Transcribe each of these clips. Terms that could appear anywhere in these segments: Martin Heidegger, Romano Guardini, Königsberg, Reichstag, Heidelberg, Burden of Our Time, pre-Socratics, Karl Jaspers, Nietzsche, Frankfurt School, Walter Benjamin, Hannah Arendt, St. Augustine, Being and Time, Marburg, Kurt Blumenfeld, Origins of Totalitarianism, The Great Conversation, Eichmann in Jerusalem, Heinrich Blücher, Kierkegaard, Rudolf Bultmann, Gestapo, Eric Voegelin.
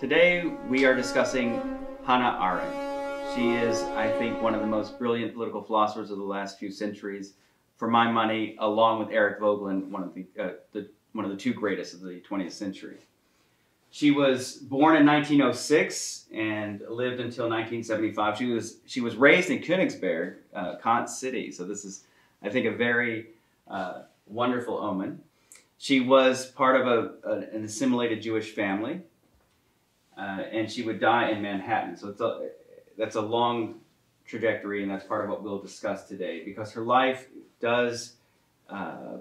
Today we are discussing Hannah Arendt. She is, I think, one of the most brilliant political philosophers of the last few centuries. For my money, along with Eric Voegelin, one of the two greatest of the 20th century. She was born in 1906 and lived until 1975. She was raised in Königsberg, Kant's city. So this is, I think, a very wonderful omen. She was part of an assimilated Jewish family. And she would die in Manhattan. So it's that's a long trajectory, and that's part of what we'll discuss today, because her life does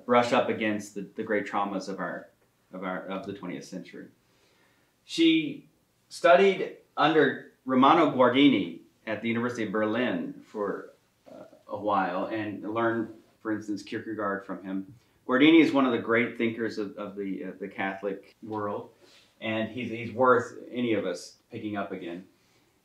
brush up against the great traumas of the 20th century. She studied under Romano Guardini at the University of Berlin for a while and learned, for instance, Kierkegaard from him. Guardini is one of the great thinkers of the Catholic world. And he's worth any of us picking up again.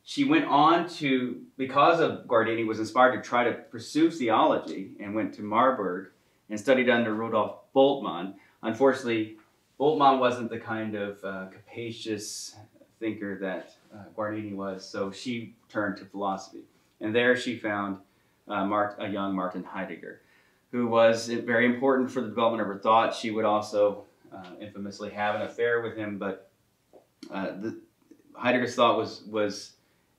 She went on to, because of Guardini, was inspired to try to pursue theology and went to Marburg and studied under Rudolf Bultmann. Unfortunately, Bultmann wasn't the kind of capacious thinker that Guardini was, so she turned to philosophy. And there she found a young Martin Heidegger, who was very important for the development of her thought. She would also infamously have an affair with him, but Heidegger's thought was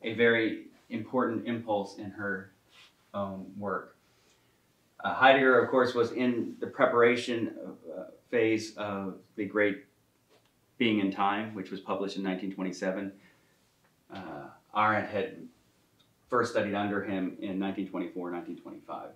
a very important impulse in her own work. Heidegger, of course, was in the preparation phase of the great Being and Time, which was published in 1927. Arendt had first studied under him in 1924, 1925.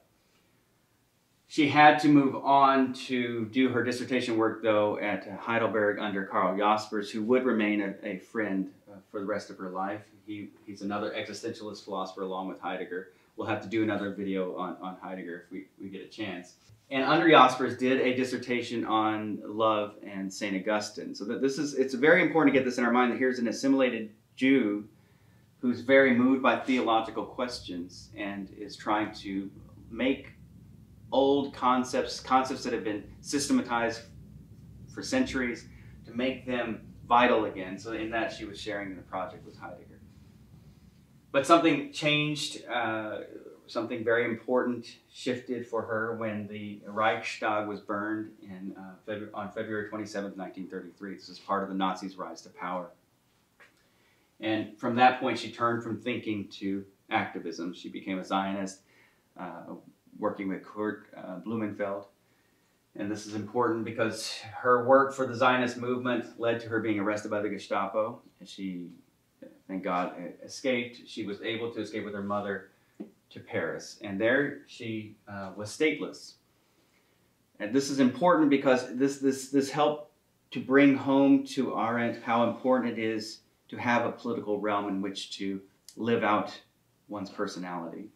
She had to move on to do her dissertation work, though, at Heidelberg under Karl Jaspers, who would remain a friend for the rest of her life. He's another existentialist philosopher along with Heidegger. We'll have to do another video on Heidegger if we get a chance. And under Jaspers did a dissertation on love and St. Augustine. So that it's very important to get this in our mind, that here's an assimilated Jew who's very moved by theological questions and is trying to make old concepts that have been systematized for centuries, to make them vital again. So in that, she was sharing the project with Heidegger. But something changed, something very important shifted for her when the Reichstag was burned on February 27th, 1933. This is part of the Nazis' rise to power. And from that point, she turned from thinking to activism. She became a Zionist, working with Kurt Blumenfeld. And this is important because her work for the Zionist movement led to her being arrested by the Gestapo. And she, thank God, escaped. She was able to escape with her mother to Paris. And there she was stateless. And this is important because this helped to bring home to Arendt how important it is to have a political realm in which to live out one's personality.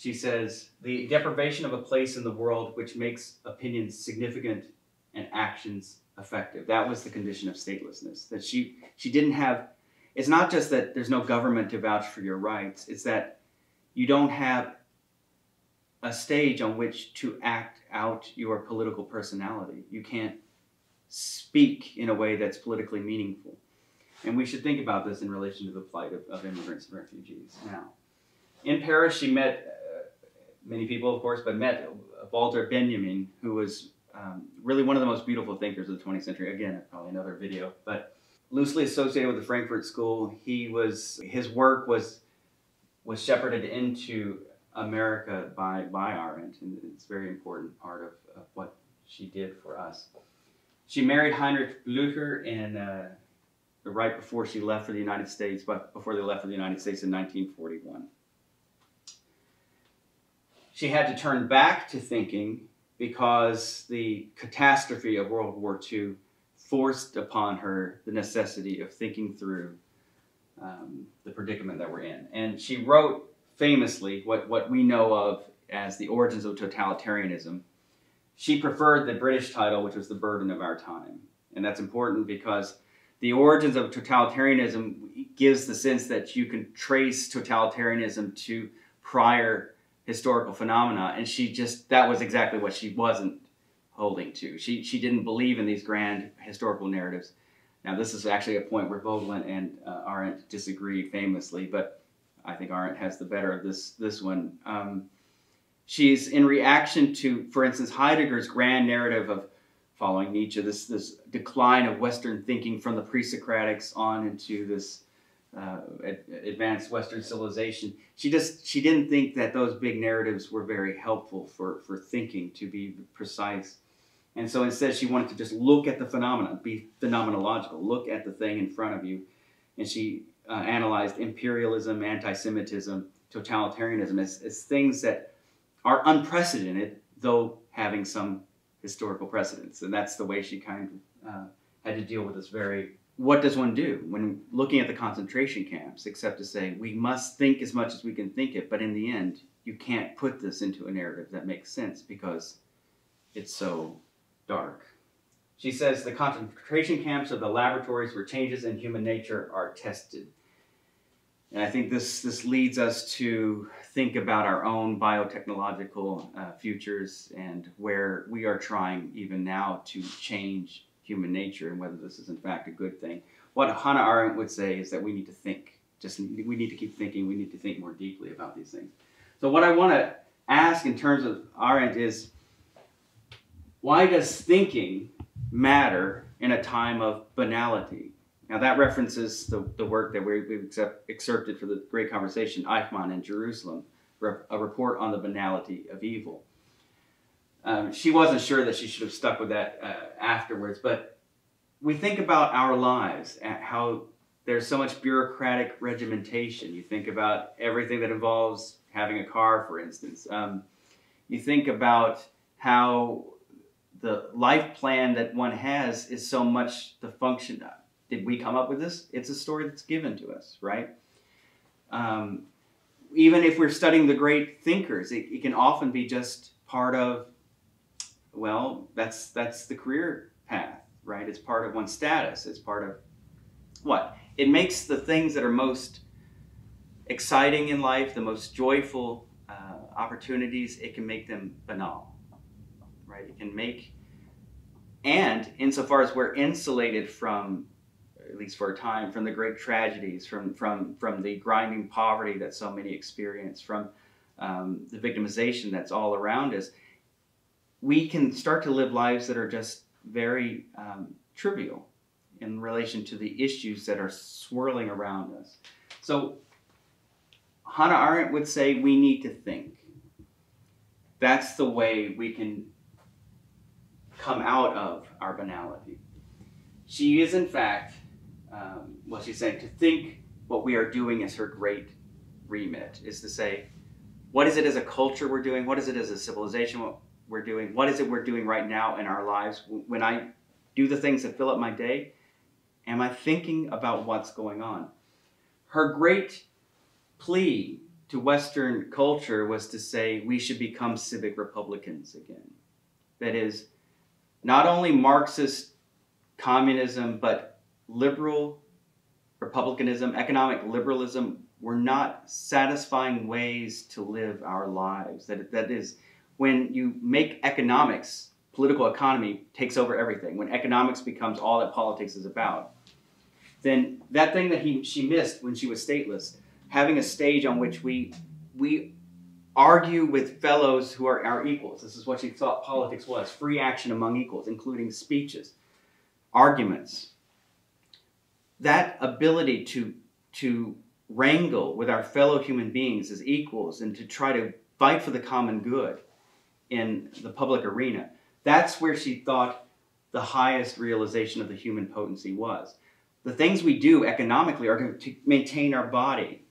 She says, the deprivation of a place in the world which makes opinions significant and actions effective. That was the condition of statelessness, that she didn't have. It's not just that there's no government to vouch for your rights. It's that you don't have a stage on which to act out your political personality. You can't speak in a way that's politically meaningful. And we should think about this in relation to the plight of immigrants and refugees now. In Paris, she met many people, of course, but met Walter Benjamin, who was really one of the most beautiful thinkers of the 20th century. Again, probably another video, but loosely associated with the Frankfurt School. His work was shepherded into America by Arendt, and it's a very important part of what she did for us. She married Heinrich Blücher in, right before she left for the United States, but before they left for the United States in 1941. She had to turn back to thinking because the catastrophe of World War II forced upon her the necessity of thinking through the predicament that we're in. And she wrote famously what we know of as The Origins of Totalitarianism. She preferred the British title, which was The Burden of Our Time. And that's important because The Origins of Totalitarianism gives the sense that you can trace totalitarianism to prior historical phenomena, and that was exactly what she wasn't holding to. She didn't believe in these grand historical narratives. Now, this is actually a point where Voegelin and Arendt disagree famously, but I think Arendt has the better of this one. She's in reaction to, for instance, Heidegger's grand narrative of, following Nietzsche, this decline of Western thinking from the pre-Socratics on into this advanced Western civilization. She didn't think that those big narratives were very helpful for thinking, to be precise. And so instead she wanted to just look at the phenomena, be phenomenological, look at the thing in front of you. And she analyzed imperialism, anti-Semitism, totalitarianism as things that are unprecedented, though having some historical precedents. And that's the way she kind of had to deal with this very, what does one do when looking at the concentration camps, except to say, we must think as much as we can think it, but in the end, you can't put this into a narrative that makes sense because it's so dark. She says the concentration camps are the laboratories where changes in human nature are tested. And I think this leads us to think about our own biotechnological futures and where we are trying even now to change human nature and whether this is in fact a good thing. What Hannah Arendt would say is that we need to think. We need to keep thinking. We need to think more deeply about these things. So what I want to ask in terms of Arendt is, why does thinking matter in a time of banality? Now that references the work that we've excerpted for The Great Conversation, Eichmann in Jerusalem, a report on the banality of evil. She wasn't sure that she should have stuck with that afterwards, but we think about our lives, at how there's so much bureaucratic regimentation. You think about everything that involves having a car, for instance. You think about how the life plan that one has is so much the function of. Did we come up with this? It's a story that's given to us, right? Even if we're studying the great thinkers, it can often be just part of, well, that's the career path, right? It's part of one's status. It's part of what? It makes the things that are most exciting in life, the most joyful opportunities, it can make them banal, right? It can make, and insofar as we're insulated from, at least for a time, from the great tragedies, from the grinding poverty that so many experience, from the victimization that's all around us, we can start to live lives that are just very trivial in relation to the issues that are swirling around us. So Hannah Arendt would say we need to think. That's the way we can come out of our banality. She is, in fact, well, she's saying to think what we are doing is her great remit, is to say, what is it as a culture we're doing? What is it as a civilization we're doing? What is it we're doing right now in our lives? When I do the things that fill up my day, am I thinking about what's going on? Her great plea to Western culture was to say we should become civic republicans again. That is, not only Marxist communism, but liberal republicanism, economic liberalism, were not satisfying ways to live our lives. That is, when you make economics, political economy takes over everything. When economics becomes all that politics is about, then that thing that she missed when she was stateless, having a stage on which we argue with fellows who are our equals. This is what she thought politics was, free action among equals, including speeches, arguments. That ability to wrangle with our fellow human beings as equals and to try to fight for the common good in the public arena, that's where she thought the highest realization of the human potency was. The things we do economically are to maintain our body.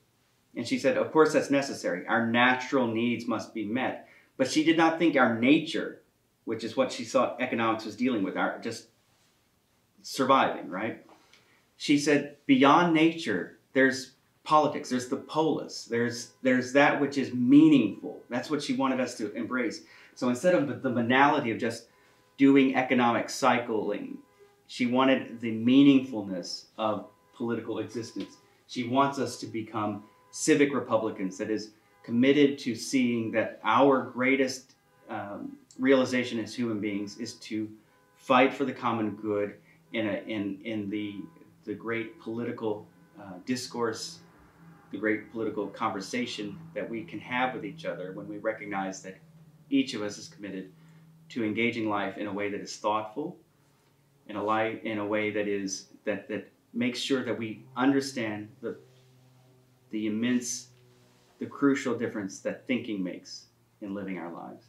And she said, of course, that's necessary. Our natural needs must be met. But she did not think our nature, which is what she thought economics was dealing with, our just surviving, right? She said, beyond nature, there's politics, there's the polis, there's that which is meaningful. That's what she wanted us to embrace. So instead of the banality of just doing economic cycling, she wanted the meaningfulness of political existence. She wants us to become civic republicans, that is, committed to seeing that our greatest realization as human beings is to fight for the common good in the great political discourse, the great political conversation that we can have with each other when we recognize that each of us is committed to engaging life in a way that is thoughtful, in a way that is that makes sure that we understand the crucial difference that thinking makes in living our lives.